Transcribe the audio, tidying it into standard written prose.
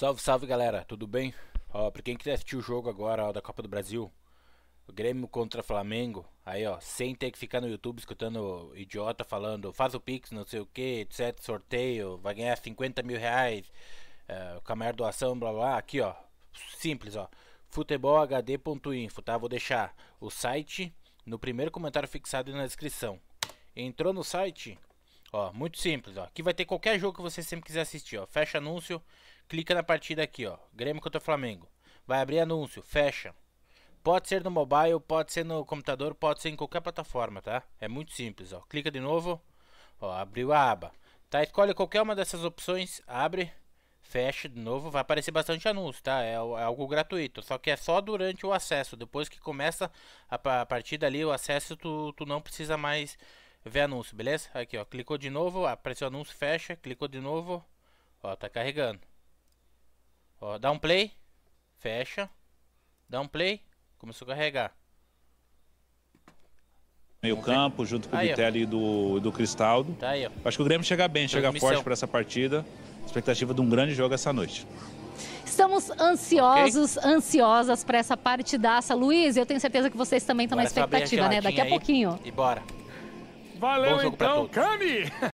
Salve, salve galera, tudo bem? Ó, pra quem quiser assistir o jogo agora, ó, da Copa do Brasil, o Grêmio contra Flamengo, aí ó, sem ter que ficar no YouTube escutando idiota falando, faz o Pix, não sei o que, etc, sorteio, vai ganhar 50 mil reais, com a maior doação, blá blá, aqui ó, simples ó, futebolhd.info, tá? Vou deixar o site no primeiro comentário fixado e na descrição. Entrou no site, ó, muito simples, ó, aqui vai ter qualquer jogo que você sempre quiser assistir, ó, fecha anúncio, clica na partida aqui, ó, Grêmio contra Flamengo, vai abrir anúncio, fecha. Pode ser no mobile, pode ser no computador, pode ser em qualquer plataforma, tá? É muito simples, ó. Clica de novo, ó, abriu a aba. Tá, escolhe qualquer uma dessas opções, abre, fecha de novo, vai aparecer bastante anúncio, tá? É algo gratuito, só que é só durante o acesso. Depois que começa a partir dali o acesso, tu não precisa mais ver anúncio, beleza? Aqui, ó, clicou de novo, apareceu anúncio, fecha, clicou de novo, ó, tá carregando. Ó, dá um play, fecha, dá um play. Começou a carregar. Meio campo, junto com o Vitelli do Cristaldo. Tá aí, ó. Acho que o Grêmio chega bem, chega forte para essa partida. Expectativa de um grande jogo essa noite. Estamos ansiosos, okay, ansiosas para essa partidaça. Luiz, eu tenho certeza que vocês também estão na expectativa, né? Daqui a pouquinho. E bora. Valeu então, Kami!